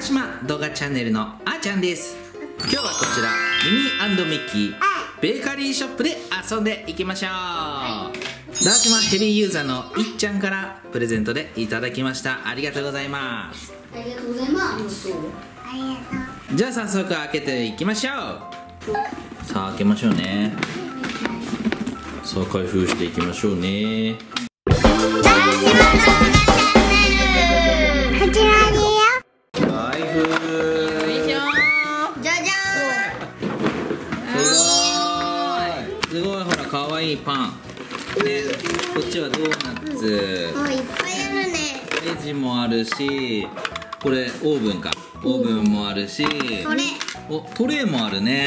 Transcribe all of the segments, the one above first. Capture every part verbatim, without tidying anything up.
花島動画チャンネルのあーちゃんです。今日はこちらミニー&ミッキーベーカリーショップで遊んでいきましょう。ダーシマヘビーユーザーのいっちゃんからプレゼントでいただきました。ありがとうございます。ありがとうございます。じゃあ早速開けていきましょう。さあ開けましょうね。さあ開封していきましょうね。ダーシマ動画チャンネルこちらです。開封。じゃじゃん。すごい。すごい、ほら可愛いパン。で、こっちはドーナツ。いっぱいあるね。レジもあるし、これオーブンか。オーブンもあるし。お、トレイもあるね。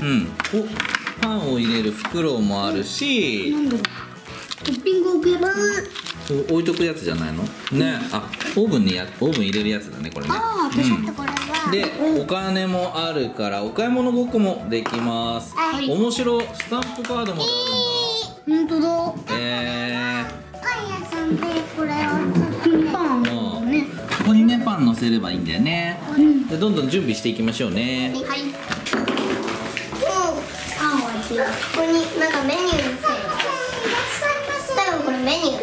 うん。お、パンを入れる袋もあるし。トッピング置けば。置いとくやつじゃないのね。あ、オーブンにやオーブン入れるやつだねこれね。ああ、うん、これはでお金もあるからお買い物ごっこもできます。面白スタンプカードもあるんだ。ほんとだ。えー、パン屋さんでこれをパンをね、ここにねパン乗せればいいんだよね。うん、でどんどん準備していきましょうね。はい。もうパンを開けよう。ここになんかメニューですよ。多分これメニュー。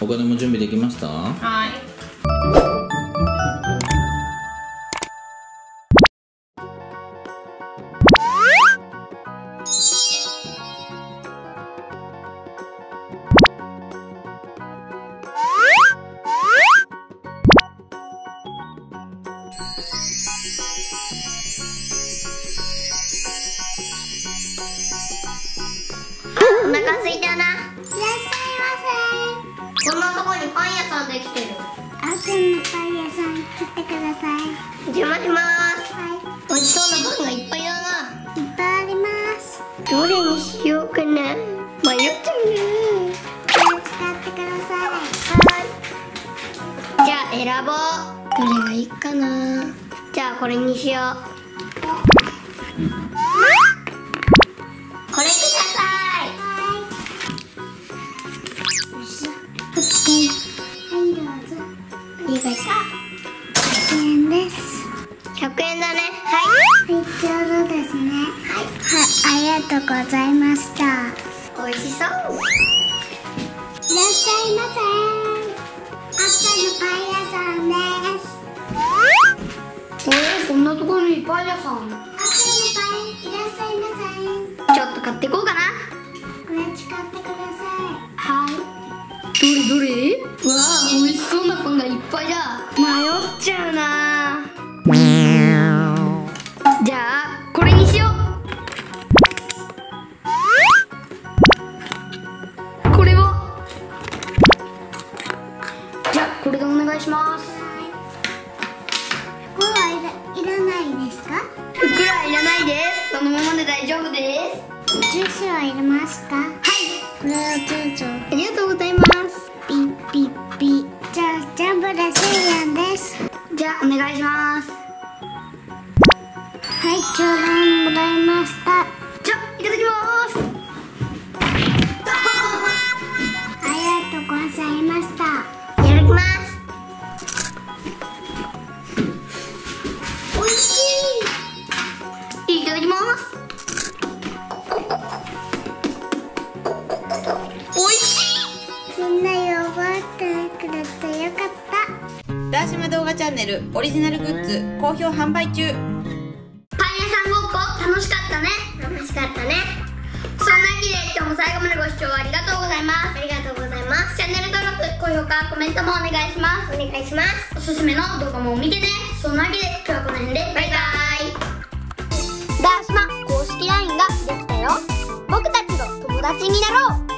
お金も準備できました。はい。お腹空いたな。いらっしゃいませ。こんなとこにパン屋さんできてる。あーちゃんのパン屋さん来てください。お邪魔します。はい。美味しそうなパンがいっぱいだな。いっぱいあります。どれにしようかな。迷っちゃうね。使ってください。はい。じゃあ選ぼう。どれがいいかな。じゃあこれにしよう。これください。ひゃくえんです。ひゃくえんだね。はい。はい、ちょうどですね。はい。はい、ありがとうございました。おいしそう。いらっしゃいませ。あっちゃんのパン屋さんです。おい、こんなところにパン屋さん。あっちゃんのパン、いらっしゃいませ。ちょっと買っていこうかな。これ使ってください。はい。どれどれ？わあ、美味しそうなパンがいっぱいだ。迷っちゃうな。じゃあこれにしよう。これを。じゃあこれでお願いします。袋はいらないですか？袋はいらないです。そのままで大丈夫です。ジュースは入れますか？はい。これはジュースを。ありがとうございます。ピッピ。じゃあジャンボでせんえんです。じゃあお願いします。はい、ちょうどもらいました。じゃあいただきます。ありがとうございました。いただきます。おいしい。いただきます。おいしい。ダーシマ動画チャンネルオリジナルグッズ好評販売中。パン屋さんごっこ楽しかったね。楽しかったね。そんなわけで今日も最後までご視聴ありがとうございます。ありがとうございます。チャンネル登録、高評価、コメントもお願いします。お願いします。おすすめの動画も見てね。そんなわけで今日はこの辺でバイバイ。ダーシマ公式ラインができたよ。僕たちの友達になろう。